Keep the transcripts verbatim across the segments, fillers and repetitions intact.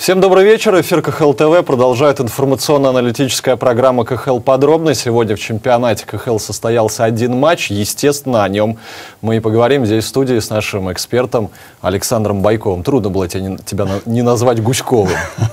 Всем добрый вечер. Эфир ка ха эл тэ вэ продолжает информационно-аналитическая программа ка ха эл «Подробно». Сегодня в чемпионате ка ха эл состоялся один матч. Естественно, о нем мы и поговорим здесь в студии с нашим экспертом Александром Бойковым. Трудно было тебя не, тебя не назвать Гуськовым.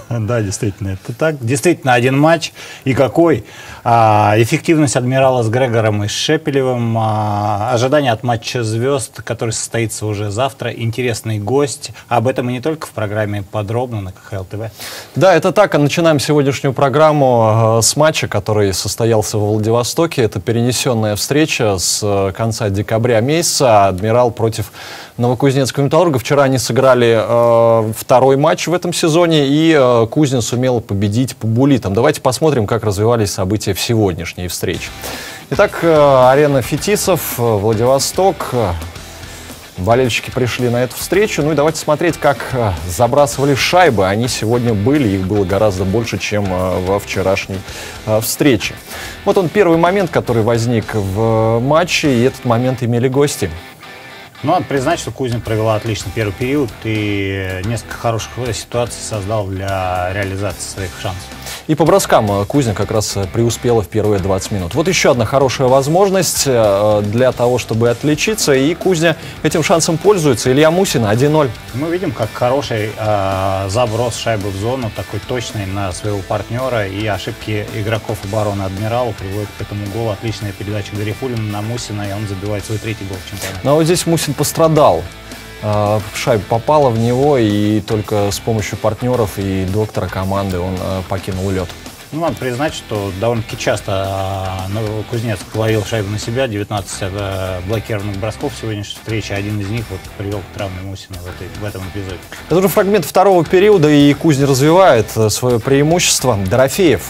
Да, действительно, это так. Действительно, один матч. И какой? Эффективность Адмирала с Грегором и Шепелевым. Ожидание от матча «Звезд», который состоится уже завтра. Интересный гость. Об этом и не только в программе «Подробно» на ка ха эл тэ вэ. Да, это так. А начинаем сегодняшнюю программу с матча, который состоялся во Владивостоке. Это перенесенная встреча с конца декабря месяца. Адмирал против новокузнецкого «Металлурга». Вчера они сыграли э, второй матч в этом сезоне, и э, Кузнец сумел победить по булитам. Давайте посмотрим, как развивались события в сегодняшней встрече. Итак, э, арена Фетисов, Владивосток. Болельщики пришли на эту встречу. Ну и давайте смотреть, как забрасывали шайбы. Они сегодня были, их было гораздо больше, чем во вчерашней встрече. Вот он первый момент, который возник в матче, и этот момент имели гости. Ну, надо признать, что Кузнец провела отлично первый период и несколько хороших ситуаций создал для реализации своих шансов. И по броскам Кузнец как раз преуспела в первые двадцать минут. Вот еще одна хорошая возможность для того, чтобы отличиться, и Кузнец этим шансом пользуется. Илья Мусин, один ноль. Мы видим, как хороший э, заброс шайбы в зону, такой точный на своего партнера, и ошибки игроков обороны Адмирала приводят к этому голу. Отличная передача Гарифулина на Мусина, и он забивает свой третий гол в чемпионате. Но вот здесь Мусин пострадал. Шайба попала в него, и только с помощью партнеров и доктора команды он покинул лед. Ну, надо признать, что довольно-таки часто ну, Кузнец ловил шайбу на себя. девятнадцать блокированных бросков в сегодняшней встрече. Один из них вот привел к травме Мусина в, этой, в этом эпизоде. Это уже фрагмент второго периода, и Кузнец развивает свое преимущество. Дорофеев.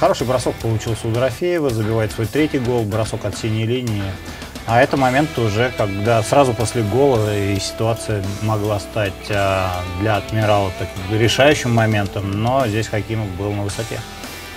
Хороший бросок получился у Дорофеева. Забивает свой третий гол. Бросок от синей линии. А это момент уже, когда сразу после гола и ситуация могла стать для Адмирала таким решающим моментом, но здесь Хакимов был на высоте.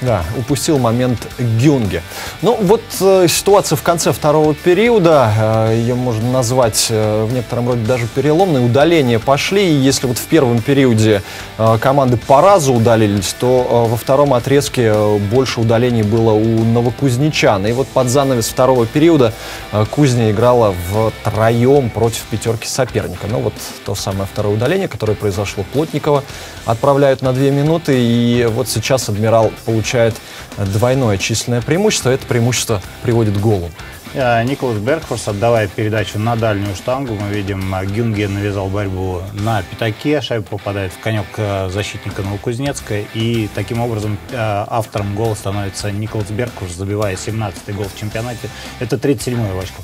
Да, упустил момент Гюнге. Ну вот э, ситуация в конце второго периода, э, ее можно назвать э, в некотором роде даже переломной. Удаления пошли, и если вот в первом периоде э, команды по разу удалились, то э, во втором отрезке э, больше удалений было у новокузнечан. И вот под занавес второго периода э, Кузня играла втроем против пятерки соперника. Ну вот то самое второе удаление, которое произошло, Плотникова отправляют на две минуты, и вот сейчас Адмирал получил получает двойное численное преимущество. Это преимущество приводит к голу. Николас Бергфорс, отдавая передачу на дальнюю штангу, мы видим, Гюнге навязал борьбу на пятаке. Шайба попадает в конек защитника Новокузнецка. И таким образом автором гола становится Николас Бергфорс, забивая семнадцатый гол в чемпионате. Это тридцать седьмой в очко.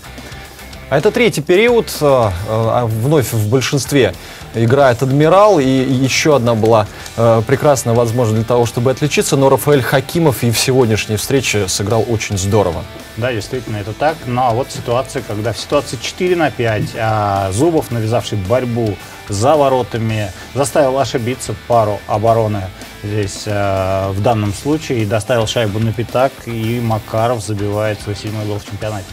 А это третий период. Вновь в большинстве играет Адмирал. И еще одна была прекрасная возможность для того, чтобы отличиться. Но Рафаэль Хакимов и в сегодняшней встрече сыграл очень здорово. Да, действительно, это так. Ну а вот ситуация, когда в ситуации четыре на пять, а Зубов, навязавший борьбу за воротами, заставил ошибиться пару обороны здесь а, в данном случае. И доставил шайбу на пятак. И Макаров забивает свой седьмой гол в чемпионате.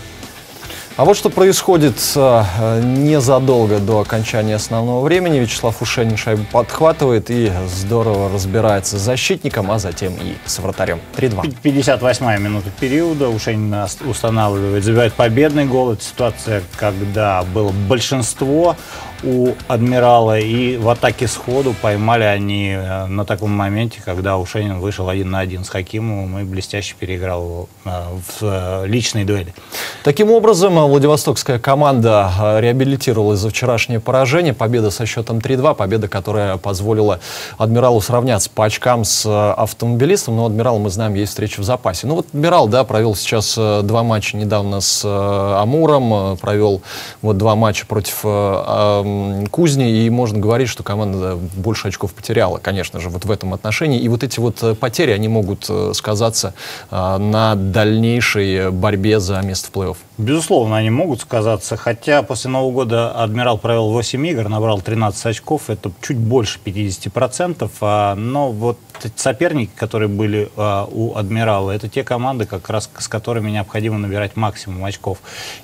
А вот что происходит незадолго до окончания основного времени. Вячеслав Ушенин шайбу подхватывает и здорово разбирается с защитником, а затем и с вратарем. три-два. пятьдесят восьмая минута периода. Ушенин устанавливает, забивает победный гол. Это ситуация, когда было большинство у Адмирала, и в атаке сходу поймали они на таком моменте, когда Ушенин вышел один на один с Хакимовым и блестяще переиграл в личной дуэли. Таким образом, владивостокская команда реабилитировалась за вчерашнее поражение. Победа со счетом три-два. Победа, которая позволила Адмиралу сравняться по очкам с автомобилистом. Но Адмирал, мы знаем, есть встреча в запасе. Ну вот Адмирал, да, провел сейчас два матча недавно с Амуром. Провел вот два матча против э, Кузни. И можно говорить, что команда больше очков потеряла, конечно же, вот в этом отношении. И вот эти вот потери, они могут сказаться э, на дальнейшей борьбе за место в плей-офф. Безусловно, они могут сказаться, хотя после Нового года Адмирал провел восемь игр, набрал тринадцать очков, это чуть больше пятидесяти процентов, но вот соперники, которые были у Адмирала, это те команды, как раз с которыми необходимо набирать максимум очков.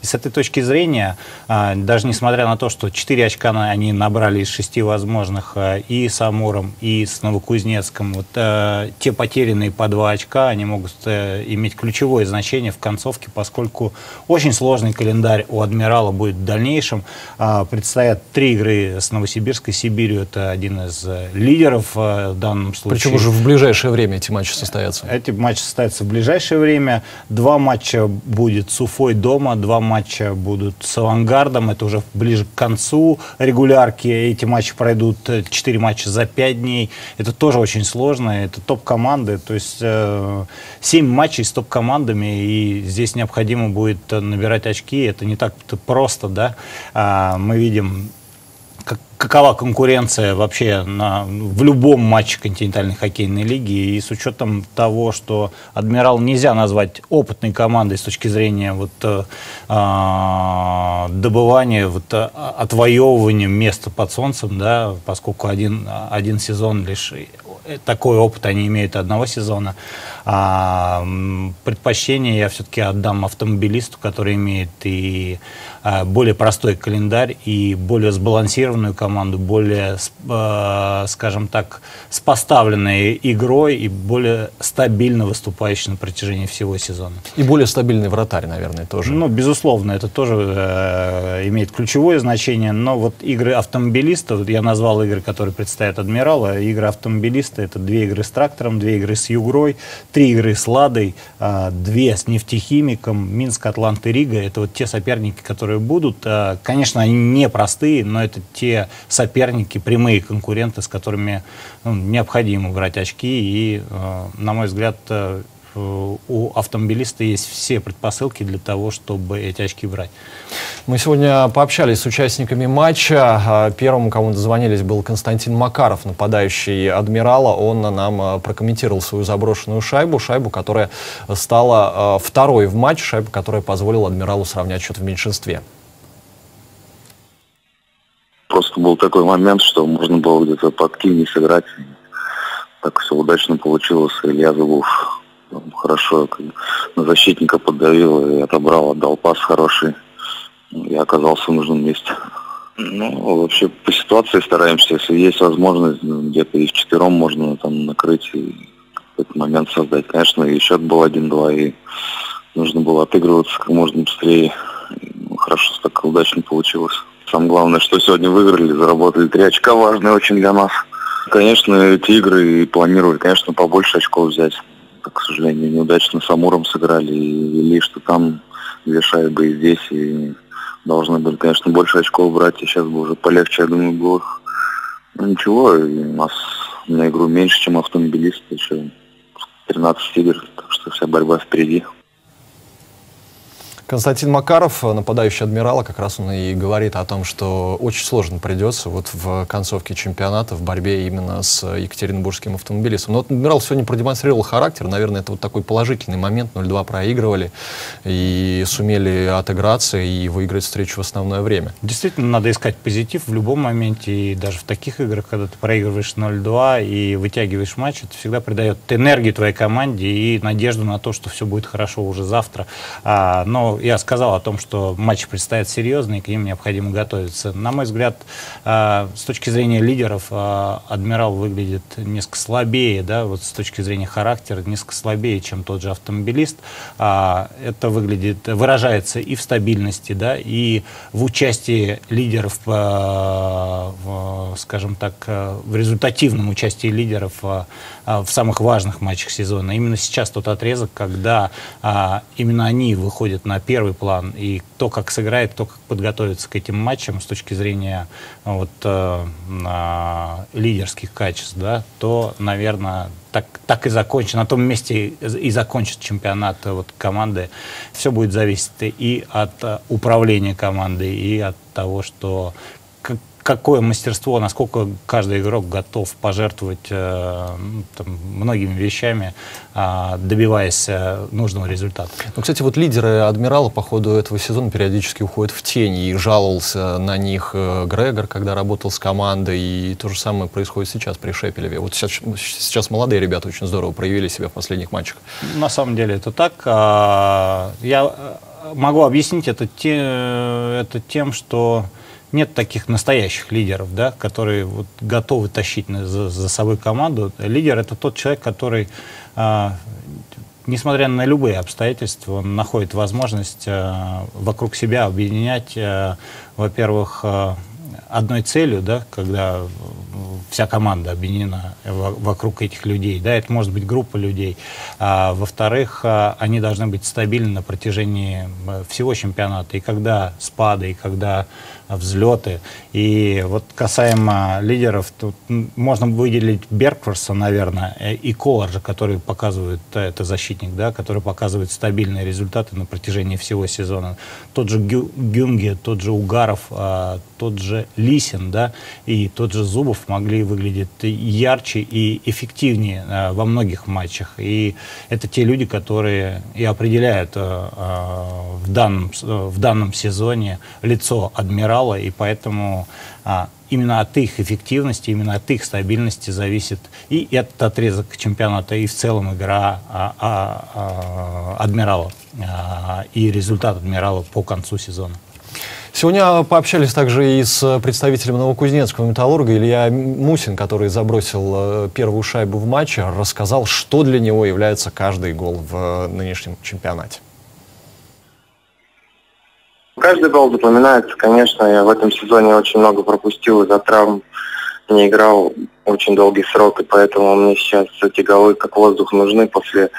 И с этой точки зрения, даже несмотря на то, что 4 очка они набрали из шести возможных и с Амуром, и с Новокузнецком. Вот, э, те потерянные по два очка, они могут э, иметь ключевое значение в концовке, поскольку очень сложный календарь у «Адмирала» будет в дальнейшем. Э, предстоят три игры с Новосибирской Сибирью. Это один из лидеров э, в данном случае. Причем уже в ближайшее время эти матчи состоятся. Эти матчи состоятся в ближайшее время. Два матча будет с Уфой дома, два матча будут с «Авангардом». Это уже ближе к концу регулярки. Эти матчи пройдут четыре матча за пять дней. Это тоже очень сложно. Это топ-команды. То есть э, семь матчей с топ-командами. И здесь необходимо будет набирать очки. Это не так просто, да. А, мы видим, как, какова конкуренция вообще на, в любом матче континентальной хоккейной лиги. И с учетом того, что «Адмирал» нельзя назвать опытной командой с точки зрения вот, э, добывания, вот, отвоевывания места под солнцем, да, поскольку один, один сезон лишь... Такой опыт они имеют одного сезона. А предпочтение я все-таки отдам «Автомобилисту», который имеет и более простой календарь, и более сбалансированную команду, более, скажем так, с поставленной игрой и более стабильно выступающей на протяжении всего сезона. И более стабильный вратарь, наверное, тоже. Ну, безусловно, это тоже имеет ключевое значение. Но вот игры «Автомобилиста», вот я назвал игры, которые предстоят «Адмиралу», а игры «Автомобилиста» — это две игры с «Трактором», две игры с «Югрой», три игры с «Ладой», две с «Нефтехимиком», Минск, Атлант и Рига. Это вот те соперники, которые будут. Конечно, они непростые, но это те соперники, прямые конкуренты, с которыми, ну, необходимо брать очки. И, на мой взгляд, у «Автомобилиста» есть все предпосылки для того, чтобы эти очки брать. Мы сегодня пообщались с участниками матча. Первым, кому дозвонились, был Константин Макаров, нападающий «Адмирала». Он нам прокомментировал свою заброшенную шайбу. Шайбу, которая стала второй в матче. Шайбу, которая позволила «Адмиралу» сравнять счет в меньшинстве. Просто был такой момент, что можно было где-то подки не сыграть. Так все удачно получилось. Илья Зубов хорошо на защитника поддавил и отобрал, отдал пас хороший. Я оказался в нужном месте. Ну, вообще по ситуации стараемся, если есть возможность, где-то и вчетвером можно там накрыть и какой-то момент создать. Конечно, и счет был один-два, и нужно было отыгрываться как можно быстрее. Хорошо, так удачно получилось. Самое главное, что сегодня выиграли, заработали три очка, важные очень для нас. Конечно, эти игры и планировали, конечно, побольше очков взять. К сожалению, неудачно с Амуром сыграли и вели, что там две шайбы и здесь. И должны были, конечно, больше очков брать, и сейчас бы уже полегче, я думаю, было. Ну ничего, и у нас на игру меньше, чем «Автомобилист», еще тринадцать игр, так что вся борьба впереди. Константин Макаров, нападающий «Адмирала», как раз он и говорит о том, что очень сложно придется вот в концовке чемпионата в борьбе именно с екатеринбургским «Автомобилистом». Но вот «Адмирал» сегодня продемонстрировал характер. Наверное, это вот такой положительный момент. ноль-два проигрывали и сумели отыграться и выиграть встречу в основное время. Действительно, надо искать позитив в любом моменте. И даже в таких играх, когда ты проигрываешь ноль-два и вытягиваешь матч, это всегда придает энергию твоей команде и надежду на то, что все будет хорошо уже завтра. Но я сказал о том, что матчи предстоят серьезные, к ним необходимо готовиться. На мой взгляд, с точки зрения лидеров, «Адмирал» выглядит несколько слабее, да, вот с точки зрения характера, несколько слабее, чем тот же «Автомобилист». Это выглядит, выражается и в стабильности, да, и в участии лидеров, скажем так, в результативном участии лидеров в самых важных матчах сезона. Именно сейчас тот отрезок, когда именно они выходят на первый план, и кто как сыграет, кто как подготовится к этим матчам с точки зрения вот, э, э, лидерских качеств, да, то, наверное, так, так и закончит, на том месте и закончит чемпионат вот, команды. Все будет зависеть и от управления командой, и от того, что какое мастерство, насколько каждый игрок готов пожертвовать э, там, многими вещами, э, добиваясь э, нужного результата. Ну, кстати, вот лидеры «Адмирала» по ходу этого сезона периодически уходят в тень. И жаловался на них э, Грегор, когда работал с командой. И то же самое происходит сейчас при Шепелеве. Вот сейчас, сейчас молодые ребята очень здорово проявили себя в последних матчах. На самом деле это так. Я могу объяснить это, те, это тем, что нет таких настоящих лидеров, да, которые вот готовы тащить за, за собой команду. Лидер — это тот человек, который, а, несмотря на любые обстоятельства, он находит возможность а, вокруг себя объединять, а, во-первых, а, одной целью, да, когда вся команда объединена вокруг этих людей, да, это может быть группа людей. А, во-вторых, а, они должны быть стабильны на протяжении всего чемпионата, и когда спады, и когда взлеты. И вот касаемо лидеров, тут можно выделить Бергфорса, наверное, и Колларджа, который показывает, это защитник, да, который показывает стабильные результаты на протяжении всего сезона. Тот же Гю, Гюнге, тот же Угаров, а, тот же Лисин, да, и тот же Зубов могли выглядеть ярче и эффективнее а, во многих матчах. И это те люди, которые и определяют а, а, в, данном, в данном сезоне лицо Адмирала. И поэтому а, именно от их эффективности, именно от их стабильности зависит и этот отрезок чемпионата, и в целом игра а, а, а, Адмирала а, и результат Адмирала по концу сезона. Сегодня пообщались также и с представителем новокузнецкого «Металлурга» Илья Мусин, который забросил первую шайбу в матче, рассказал, что для него является каждый гол в нынешнем чемпионате. Каждый гол запоминается, конечно. Я в этом сезоне очень много пропустил из-за травм. Не играл очень долгий срок, и поэтому мне сейчас эти голы как воздух нужны после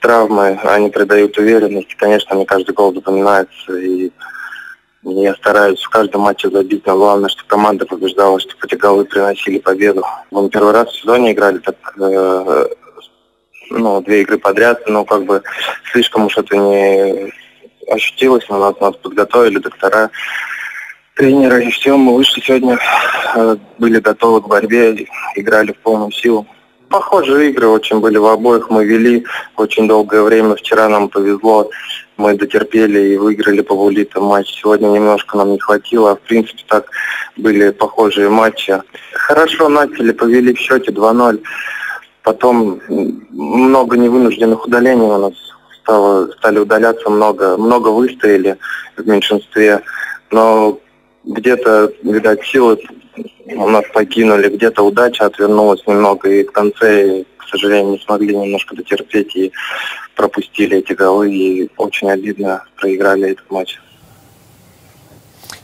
травмы. Они придают уверенность. Конечно, мне каждый гол запоминается. И я стараюсь в каждом матче забить. Но главное, что команда побеждала, чтобы эти голы приносили победу. Мы первый раз в сезоне играли так... Э, ну, две игры подряд, но как бы слишком уж это не... ощутилось, но нас, нас подготовили доктора, тренеры, и все, мы вышли сегодня, э, были готовы к борьбе, играли в полную силу. Похожие игры очень были в обоих, мы вели очень долгое время, вчера нам повезло, мы дотерпели и выиграли по буллитам матч, сегодня немножко нам не хватило, а в принципе так были похожие матчи. Хорошо начали, повели в счете два ноль, потом много невынужденных удалений у нас. Стали удаляться много, много выстояли в меньшинстве, но где-то, видать, силы у нас покинули, где-то удача отвернулась немного, и в конце, к сожалению, не смогли немножко дотерпеть и пропустили эти голы, и очень обидно проиграли этот матч.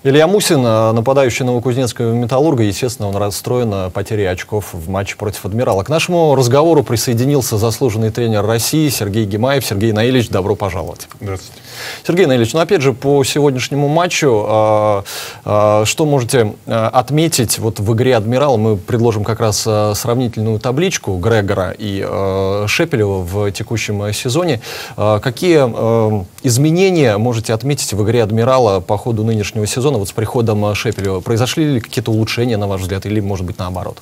Илья Мусин, нападающий новокузнецкого «Металлурга», естественно, он расстроен потерей очков в матче против «Адмирала». К нашему разговору присоединился заслуженный тренер России Сергей Гимаев. Сергей Наилевич, добро пожаловать. Здравствуйте. Сергей Наилевич, ну опять же, по сегодняшнему матчу, а, а, что можете отметить вот в игре «Адмирала»? Мы предложим как раз сравнительную табличку Грегора и а, Шепелева в текущем сезоне. А, какие а, изменения можете отметить в игре «Адмирала» по ходу нынешнего сезона? Вот с приходом Шепелева произошли ли какие-то улучшения, на ваш взгляд, или, может быть, наоборот?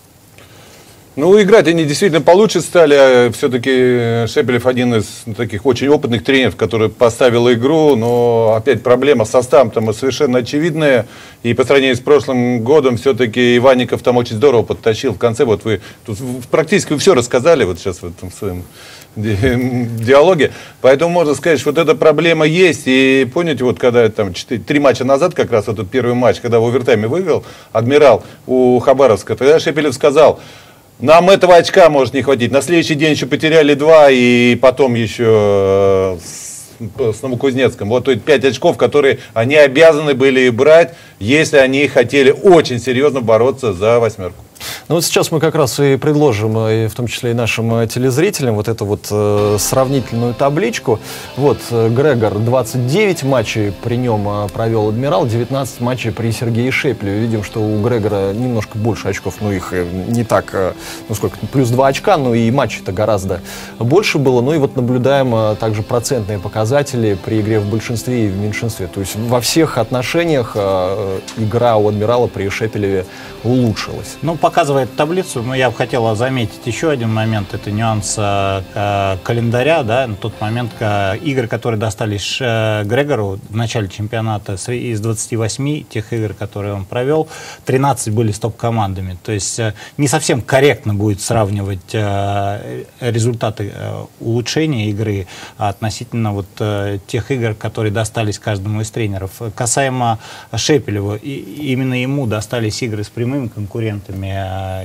Ну, играть они действительно получше стали. Все-таки Шепелев один из таких очень опытных тренеров, который поставил игру. Но опять проблема с составом там совершенно очевидная. И по сравнению с прошлым годом, все-таки Иванников там очень здорово подтащил в конце. Вот вы тут практически все рассказали вот сейчас в этом своем диалоге. Поэтому можно сказать, что вот эта проблема есть. И помните, вот когда там три матча назад, как раз вот этот первый матч, когда в овертайме выиграл Адмирал у Хабаровска, тогда Шепелев сказал: нам этого очка может не хватить. На следующий день еще потеряли два, и потом еще с Новокузнецком. Вот пять очков, которые они обязаны были брать, если они хотели очень серьезно бороться за восьмерку. Ну вот сейчас мы как раз и предложим, и в том числе и нашим телезрителям, вот эту вот э, сравнительную табличку. Вот Грегор двадцать девять матчей при нем провел Адмирал, девятнадцать матчей при Сергее Шепелеве. Видим, что у Грегора немножко больше очков, ну их не так, ну сколько, плюс два очка, но и матчей-то гораздо больше было. Ну и вот наблюдаем также процентные показатели при игре в большинстве и в меньшинстве. То есть во всех отношениях э, игра у Адмирала при Шепелеве улучшилась. Ну, показывает показывает таблицу, но я бы хотела заметить еще один момент, это нюанс э, календаря, да, на тот момент э, игры, которые достались э, Грегору в начале чемпионата, из двадцати восьми тех игр, которые он провел, тринадцать были с топ-командами, то есть э, не совсем корректно будет сравнивать э, результаты э, улучшения игры относительно вот э, тех игр, которые достались каждому из тренеров. Касаемо Шепелева, и, именно ему достались игры с прямыми конкурентами,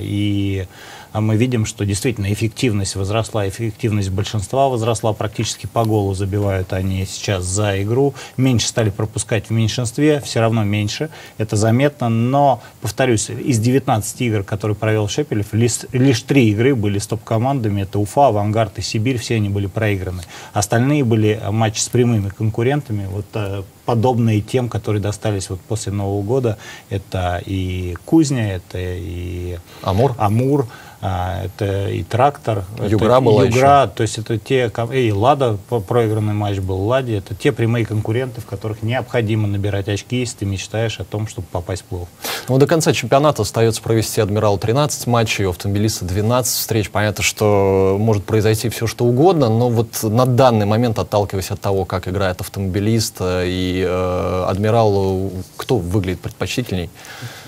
и мы видим, что действительно эффективность возросла, эффективность большинства возросла, практически по голу забивают они сейчас за игру, меньше стали пропускать в меньшинстве, все равно меньше, это заметно, но, повторюсь, из девятнадцати игр, которые провел Шепелев, лишь, лишь три игры были с топ-командами, это Уфа, Авангард и Сибирь, все они были проиграны, остальные были матчи с прямыми конкурентами, вот подобные тем, которые достались вот после Нового года, это и Кузня, это и Амур, Амур это и Трактор, Югра, это была Югра еще. То есть это те, и Лада, проигранный матч был Ладе, это те прямые конкуренты, в которых необходимо набирать очки, если ты мечтаешь о том, чтобы попасть в плей-офф. Ну, до конца чемпионата остается провести Адмиралу тринадцать матчей, у Автомобилиста двенадцать встреч. Понятно, что может произойти все, что угодно, но вот на данный момент, отталкиваясь от того, как играет Автомобилист и э, Адмирал, кто выглядит предпочтительней?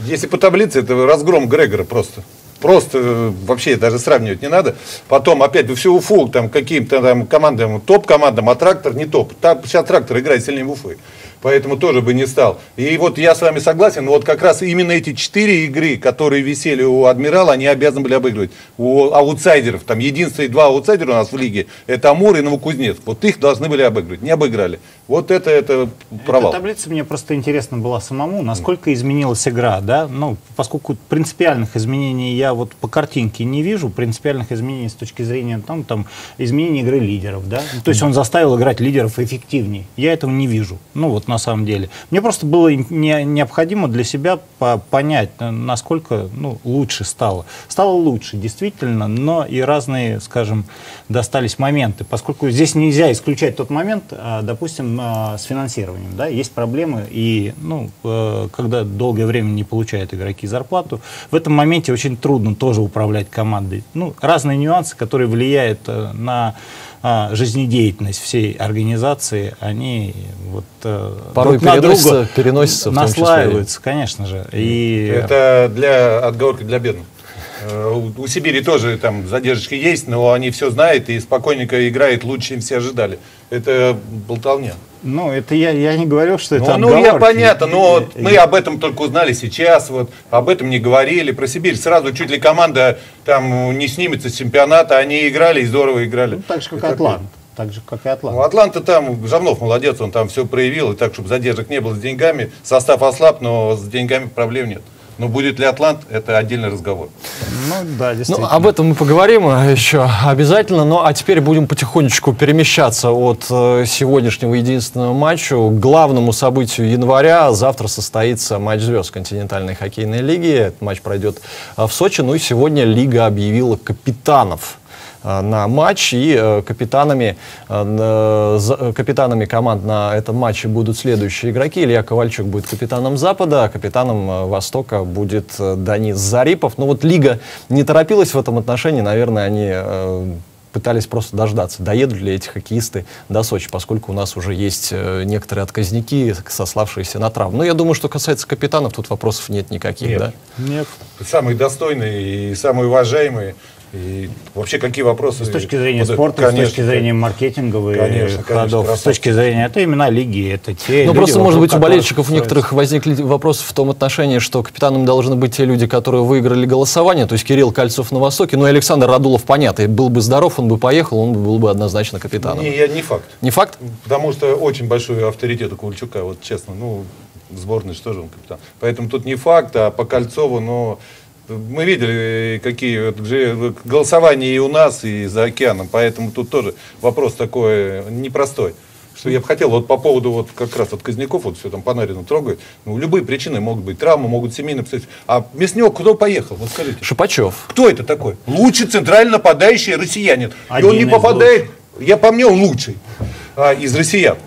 Если по таблице, это разгром Грегора просто. Просто вообще даже сравнивать не надо. Потом опять всю Уфу там каким-то там командам, топ-командам, а Трактор не топ. Там, сейчас Трактор играет сильнее Уфы. Поэтому тоже бы не стал. И вот я с вами согласен, вот как раз именно эти четыре игры, которые висели у Адмирала, они обязаны были обыгрывать. У аутсайдеров, там единственные два аутсайдера у нас в лиге, это Амур и Новокузнецк. Вот их должны были обыгрывать, не обыграли. Вот это, это провал. Эта таблица мне просто интересна была самому, насколько изменилась игра, да? Ну, поскольку принципиальных изменений я вот по картинке не вижу, принципиальных изменений с точки зрения там, там, изменений игры лидеров, да? То есть он заставил играть лидеров эффективнее. Я этого не вижу. Ну, вот на самом деле. Мне просто было не, необходимо для себя по, понять, насколько ну, лучше стало. Стало лучше, действительно, но и разные, скажем, достались моменты. Поскольку здесь нельзя исключать тот момент, допустим, с финансированием. Да? Есть проблемы, и ну, когда долгое время не получают игроки зарплату, в этом моменте очень трудно тоже управлять командой. Ну, разные нюансы, которые влияют на жизнедеятельность всей организации, они вот порой друг переносятся, на друга переносятся, наслаиваются, конечно же. И... Это для отговорки для бедных. У Сибири тоже там задержки есть, но они все знают и спокойненько играют лучше, чем все ожидали. Это болтовня. Ну, это я, я не говорю, что это ну, ну, я понятно, но и, мы и... об этом только узнали сейчас, вот, об этом не говорили. Про Сибирь сразу чуть ли команда там не снимется с чемпионата, они играли и здорово играли. Ну, так же, как это Атлант. Так же, как и Атлант. Ну, Атланта там, Жавнов молодец, он там все проявил, и так, чтобы задержек не было с деньгами. Состав ослаб, но с деньгами проблем нет. Но будет ли Атлант, это отдельный разговор. Ну да, действительно. Ну, об этом мы поговорим еще обязательно. Ну а теперь будем потихонечку перемещаться от э, сегодняшнего единственного матча к главному событию января. Завтра состоится матч звезд континентальной хоккейной лиги. Этот матч пройдет э, в Сочи. Ну и сегодня лига объявила капитанов на матч, и капитанами, капитанами команд на этом матче будут следующие игроки. Илья Ковальчук будет капитаном Запада, а капитаном Востока будет Данис Зарипов. Но вот лига не торопилась в этом отношении, наверное, они пытались просто дождаться, доедут ли эти хоккеисты до Сочи, поскольку у нас уже есть некоторые отказники, сославшиеся на травму. Но я думаю, что касается капитанов, тут вопросов нет никаких. Нет. Да? Нет. Самые достойные и самые уважаемые. И вообще какие вопросы? С точки зрения вот, спорта, конечно, с точки зрения маркетинговых конечно, ходов, конечно, с точки зрения, это имена лиги, это те Ну просто, может быть, у болельщиков некоторых возникли вопросы в том отношении, что капитанами должны быть те люди, которые выиграли голосование, то есть Кирилл Кольцов на Востоке, ну и Александр Радулов, понятно, был бы здоров, он бы поехал, он был бы однозначно капитаном. Не, я, не факт. Не факт? Потому что очень большой авторитет у Ковальчука, вот честно, ну, сборной, что же он капитан. Поэтому тут не факт, а по Кольцову, но... Мы видели, какие голосования и у нас, и за океаном, поэтому тут тоже вопрос такой непростой. Что я бы хотел, вот по поводу вот как раз отказников, вот все там Панарину трогает, ну, любые причины могут быть, травмы, могут семейные обстоятельства. А Мяснёк куда поехал, вот скажите. Шипачев. Кто это такой? Лучший центральный нападающий россиянин. Один и он не попадает, лучших. Я по мне, он лучший а, из россиян.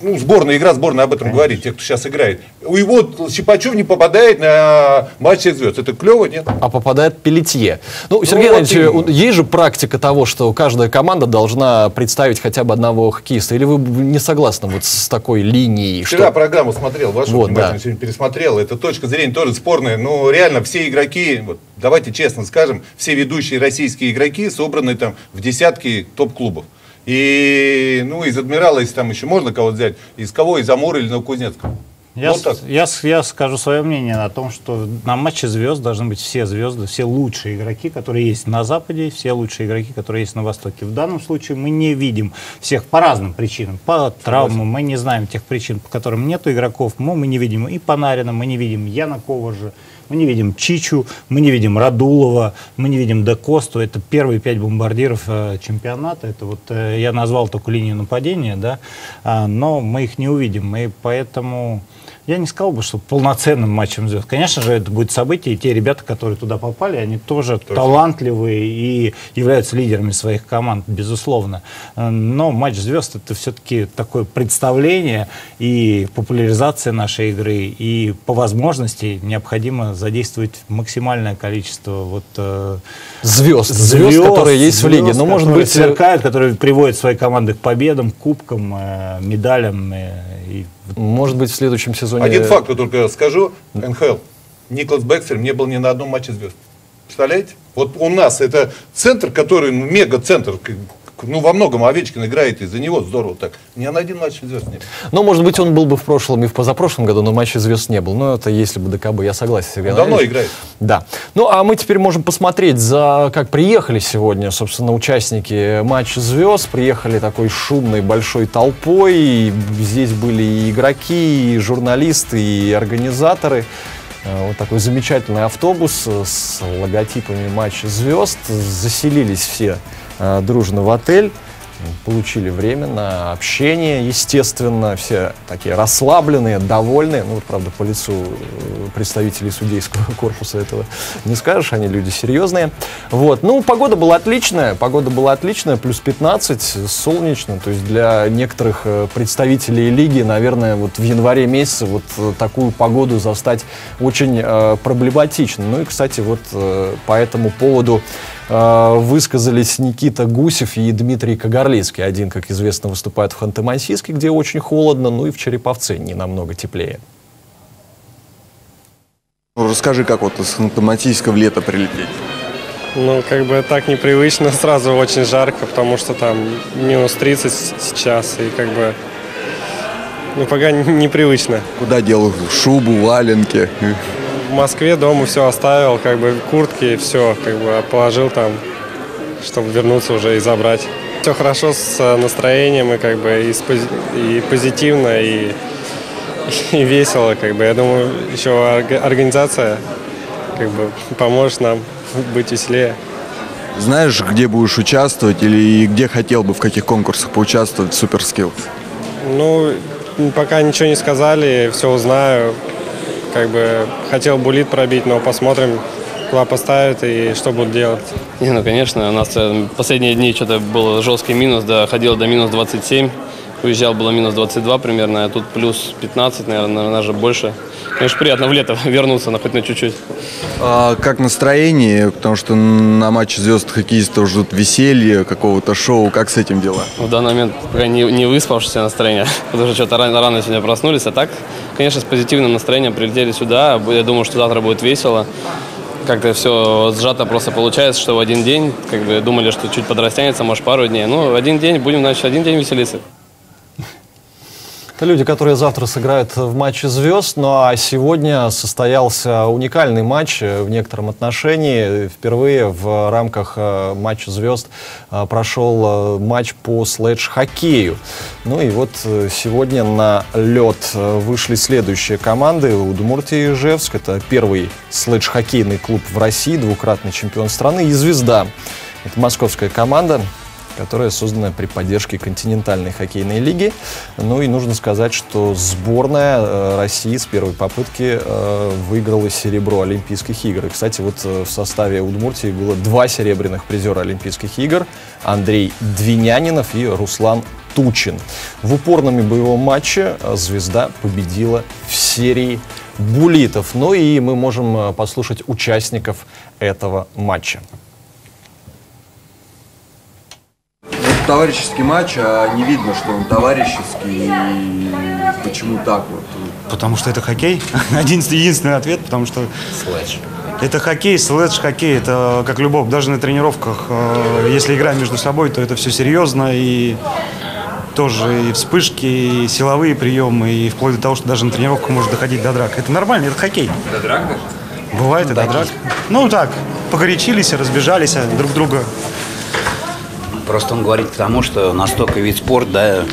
ну, сборная игра, сборная об этом говорит, те, кто сейчас играет. У его Щипачев не попадает на матч всех звезд. Это клево, нет? А попадает Пелетье. Ну, Сергей ну, Иванович, вот и... есть же практика того, что каждая команда должна представить хотя бы одного хоккеиста. Или вы не согласны вот с такой линией? Вчера что... программу смотрел, вашу вот, да. сегодня пересмотрел. Эта точка зрения тоже спорная. Но реально все игроки, вот, давайте честно скажем, все ведущие российские игроки собраны там в десятки топ-клубов. И, ну, из «Адмирала», если там еще можно кого-то взять, из кого, из «Амура» или «Новокузнецка». Я, вот так. Я, я скажу свое мнение о том, что на матче звезд должны быть все звезды, все лучшие игроки, которые есть на Западе, все лучшие игроки, которые есть на Востоке. В данном случае мы не видим всех по разным причинам. По травмам мы не знаем тех причин, по которым нету игроков. Мы, мы не видим и Панарина, мы не видим Янакова же. Мы не видим Чичу, мы не видим Радулова, мы не видим Де Косту. Это первые пять бомбардиров э, чемпионата. Это вот э, я назвал только линию нападения, да, а, но мы их не увидим. И поэтому я не сказал бы, что полноценным матчем звезд. Конечно же, это будет событие, и те ребята, которые туда попали, они тоже, тоже талантливые и являются лидерами своих команд, безусловно. Но матч звезд — это все-таки такое представление и популяризация нашей игры. И по возможности необходимо задействовать максимальное количество вот, э, звезд, звезд, звезд, которые есть звезд, в лиге. Но, может быть, сверкают, которые приводят свои команды к победам, кубкам, э, медалям. Э, и... Может быть, в следующем сезоне... Один факт я только скажу. эн ха эл. Николас Бергфорс не был ни на одном матче звезд. Представляете? Вот у нас это центр, который, ну, мега-центр... Ну, во многом Овечкин играет, из-за него здорово так. Ни на один матч звезд нет. Ну, может быть, он был бы в прошлом и в позапрошлом году, но матча звезд не был. Но это если бы ДКБ, я согласен. Сергей давно играет. Да. Ну, а мы теперь можем посмотреть, за как приехали сегодня, собственно, участники матча звезд. Приехали такой шумной большой толпой. И здесь были и игроки, и журналисты, и организаторы. Вот такой замечательный автобус с логотипами матча звезд. Заселились все дружно в отель, получили время на общение, естественно, все такие расслабленные, довольные. Ну, вот, правда, по лицу представителей судейского корпуса этого не скажешь, они люди серьезные. Вот. Ну, погода была отличная, погода была отличная, плюс пятнадцать, солнечно, то есть для некоторых представителей лиги, наверное, вот в январе месяце вот такую погоду застать очень э, проблематично. Ну и, кстати, вот э, по этому поводу высказались Никита Гусев и Дмитрий Кагарлицкий. Один, как известно, выступает в Ханты-Мансийске, где очень холодно, ну и в Череповце не намного теплее. Расскажи, как вот из Ханты-Мансийска в лето прилететь? Ну, как бы так непривычно, сразу очень жарко, потому что там минус тридцать сейчас, и как бы, ну, пока непривычно. Куда дел? Шубу, валенки? В Москве дома все оставил, как бы куртки и все, как бы положил там, чтобы вернуться уже и забрать. Все хорошо с настроением и как бы и, пози и позитивно, и, и весело, как бы. Я думаю, еще организация как бы поможет нам быть веселее. Знаешь, где будешь участвовать или где хотел бы, в каких конкурсах поучаствовать в Суперскиллз? Ну, пока ничего не сказали, все узнаю. Как бы хотел бы лид пробить, но посмотрим, куда поставят и что будут делать. Не, ну, конечно, у нас последние дни что-то был жесткий минус, да, ходил до минус двадцати семи, уезжал, было минус двадцать два примерно, а тут плюс пятнадцать, наверное, даже больше. Конечно, приятно в лето вернуться, на хоть на чуть-чуть. А как настроение? Потому что на матче звезд хоккеистов ждут веселье, какого-то шоу. Как с этим дела? В данный момент пока не, не выспавшееся настроение, потому что что-то рано, рано сегодня проснулись. А так, конечно, с позитивным настроением прилетели сюда. Я думаю, что завтра будет весело. Как-то все сжато просто получается, что в один день, как бы думали, что чуть подрастянется, может, пару дней. Ну, один день, будем, значит, один день веселиться. Это люди, которые завтра сыграют в матче звезд, ну а сегодня состоялся уникальный матч в некотором отношении. Впервые в рамках матча звезд прошел матч по слэдж-хоккею. Ну и вот сегодня на лед вышли следующие команды. Удмуртия и Ижевск, это первый слэдж-хоккейный клуб в России, двукратный чемпион страны, и Звезда. Это московская команда, которая создана при поддержке континентальной хоккейной лиги. Ну и нужно сказать, что сборная России с первой попытки выиграла серебро Олимпийских игр. И, кстати, вот в составе Удмуртии было два серебряных призера Олимпийских игр: Андрей Двинянинов и Руслан Тучин. В упорном и боевом матче «Звезда» победила в серии буллитов. Ну и мы можем послушать участников этого матча. Товарищеский матч, а не видно, что он товарищеский. И почему так вот? Потому что это хоккей. Единственный, единственный ответ, потому что... Слэдж. Это хоккей, слэдж-хоккей. Это как любовь. Даже на тренировках, если играем между собой, то это все серьезно. И тоже и вспышки, и силовые приемы, и вплоть до того, что даже на тренировках может доходить до драк. Это нормально, это хоккей. До драк даже? Бывает, ну, это драк. Ну так, погорячились, разбежались друг друга. Просто он говорит потому, что настолько вид спорта, да,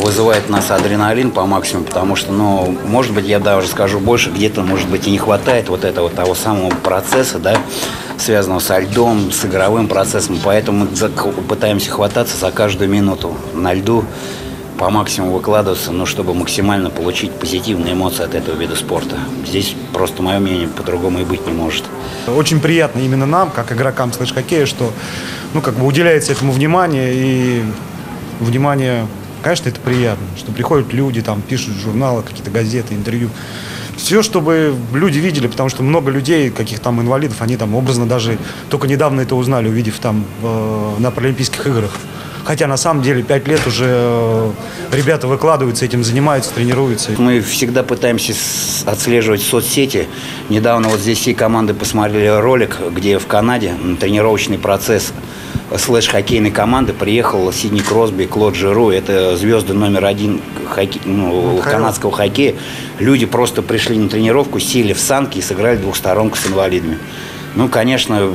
вызывает у нас адреналин по максимуму, потому что, ну, может быть, я даже скажу больше, где-то, может быть, и не хватает вот этого того самого процесса, да, связанного со льдом, с игровым процессом, поэтому мы пытаемся хвататься за каждую минуту на льду, по максимуму выкладываться, ну, чтобы максимально получить позитивные эмоции от этого вида спорта. Здесь просто, мое мнение, по-другому и быть не может. Очень приятно именно нам, как игрокам слэдж-хоккея, что, ну, как бы уделяется этому внимание, и внимание, конечно, это приятно, что приходят люди, там, пишут журналы, какие-то газеты, интервью. Все, чтобы люди видели, потому что много людей, каких там инвалидов, они там образно даже только недавно это узнали, увидев там э, на Паралимпийских играх. Хотя на самом деле пять лет уже ребята выкладываются, этим занимаются, тренируются. Мы всегда пытаемся отслеживать соцсети. Недавно вот здесь все команды посмотрели ролик, где в Канаде на тренировочный процесс слэш-хоккейной команды приехал Сидни Кросби, Клод Жиру. Это звезды номер один хоккей, ну, канадского хоккея. Люди просто пришли на тренировку, сели в санки и сыграли двухсторонку с инвалидами. Ну, конечно...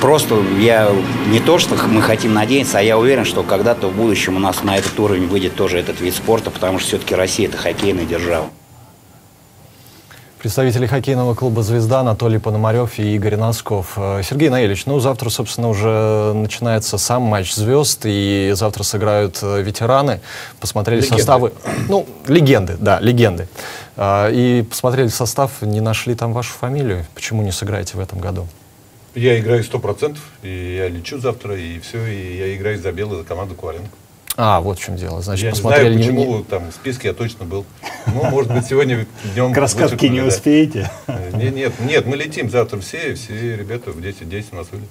Просто я не то, что мы хотим надеяться, а я уверен, что когда-то в будущем у нас на этот уровень выйдет тоже этот вид спорта, потому что все-таки Россия – это хоккейная держава. Представители хоккейного клуба «Звезда» Анатолий Пономарев и Игорь Носков. Сергей Наилевич, ну завтра, собственно, уже начинается сам матч «Звезд», и завтра сыграют ветераны. Посмотрели легенды. Составы... Ну, легенды, да, легенды. И посмотрели состав, не нашли там вашу фамилию. Почему не сыграете в этом году? Я играю сто процентов, и я лечу завтра, и все, и я играю за белую, за команду Коваленко. А, вот в чем дело. Значит, я посмотрели... не знаю, почему не... там в списке я точно был. Ну, может быть, сегодня днем... Краскавки не успеете? Нет, нет, нет, мы летим завтра все, все ребята в десять десять нас вылетят.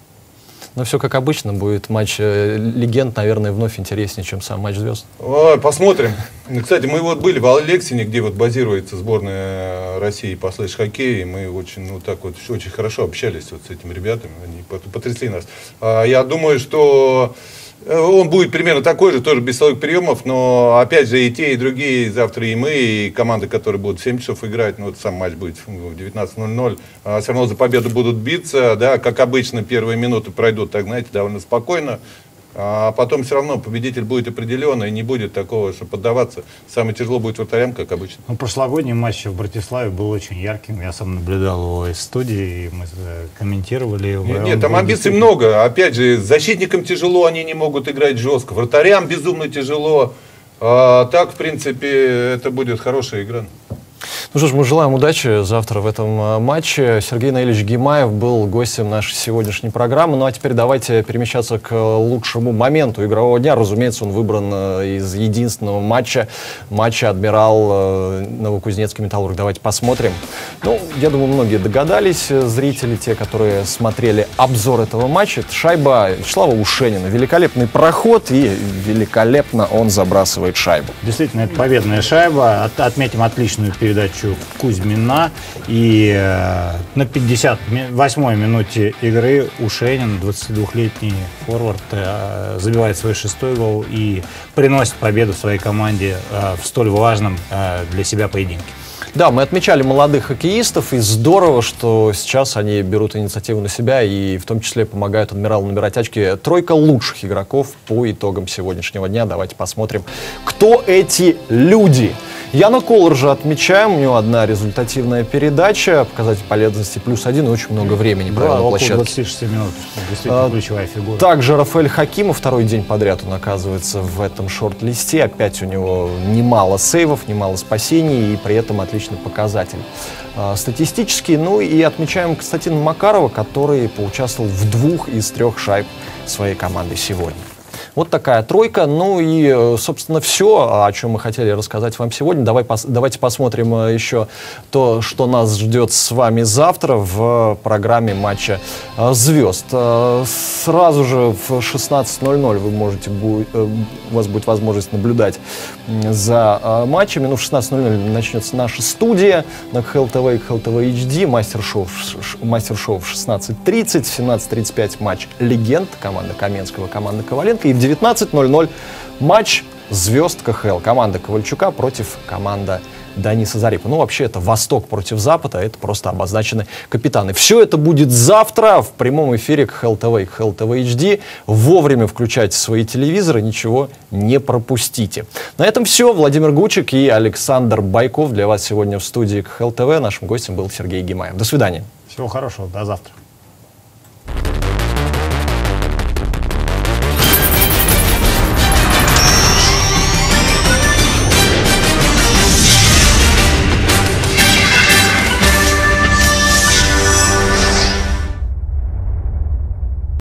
Ну, все как обычно будет. Матч легенд, наверное, вновь интереснее, чем сам матч звезд. Ой, посмотрим. Кстати, мы вот были в Алексине, где вот базируется сборная России по слэдж-хоккею. Мы очень, ну, так вот, очень хорошо общались вот с этими ребятами. Они потрясли нас. Я думаю, что он будет примерно такой же, тоже без силовых приемов. Но, опять же, и те, и другие завтра, и мы, и команды, которые будут в семь часов играть. Ну, вот сам матч будет в девятнадцать ноль ноль. А, все равно за победу будут биться. Да, как обычно, первые минуты пройдут, так, знаете, довольно спокойно. А потом все равно победитель будет определен, и не будет такого, что поддаваться. Самое тяжело будет вратарям, как обычно. Ну, прошлогодний матч в Братиславе был очень ярким. Я сам наблюдал его из студии, и мы комментировали его. Нет, нет, там амбиций много. Опять же, защитникам тяжело, они не могут играть жестко. Вратарям безумно тяжело. А так, в принципе, это будет хорошая игра. Ну что ж, мы желаем удачи завтра в этом матче. Сергей Наилевич Гимаев был гостем нашей сегодняшней программы. Ну а теперь давайте перемещаться к лучшему моменту игрового дня. Разумеется, он выбран из единственного матча. Матча «Адмирал» Новокузнецкий «Металлург». Давайте посмотрим. Ну, я думаю, многие догадались, зрители, те, которые смотрели обзор этого матча. Это шайба Вячеслава Ушенина. Великолепный проход, и великолепно он забрасывает шайбу. Действительно, это победная шайба. От, отметим отличную передачу. Передачу Кузьмина, и э, на пятьдесят восьмой минуте игры Ушенин, двадцатидвухлетний форвард, э, забивает свой шестой гол и приносит победу своей команде э, в столь важном э, для себя поединке. Да, мы отмечали молодых хоккеистов, и здорово, что сейчас они берут инициативу на себя и в том числе помогают «Адмиралу» набирать очки. Тройка лучших игроков по итогам сегодняшнего дня. Давайте посмотрим, кто эти люди. Яна Колоржа отмечаем, у него одна результативная передача, показатель полезности плюс один, и очень много времени провел на площадке. двадцать шесть минут, действительно ключевая фигура. Также Рафаэль Хакимов, второй день подряд он оказывается в этом шорт-листе, опять у него немало сейвов, немало спасений, и при этом отличный показатель статистический. Ну и отмечаем Константина Макарова, который поучаствовал в двух из трех шайб своей команды сегодня. Вот такая тройка. Ну и, собственно, все, о чем мы хотели рассказать вам сегодня. Давай, пос давайте посмотрим еще то, что нас ждет с вами завтра в программе матча звезд. Сразу же в шестнадцать ноль-ноль вы можете, у вас будет возможность наблюдать за матчами. Ну, в шестнадцать ноль-ноль начнется наша студия на КХЛ-ТВ и КХЛ-ТВ эйч ди. Мастер-шоу мастер-шоу в шестнадцать тридцать, в семнадцать тридцать пять матч «Легенд», команда Каменского, команда Коваленко. И в девятнадцать ноль-ноль матч звезд КХЛ. Команда Ковальчука против команды Даниса Зарипова. Ну, вообще, это Восток против Запада, это просто обозначены капитаны. Все это будет завтра в прямом эфире КХЛ ТВ и КХЛ ТВ эйч ди. Вовремя включайте свои телевизоры, ничего не пропустите. На этом все. Владимир Гучик и Александр Бойков для вас сегодня в студии КХЛ ТВ. Нашим гостем был Сергей Гимаев. До свидания. Всего хорошего. До завтра.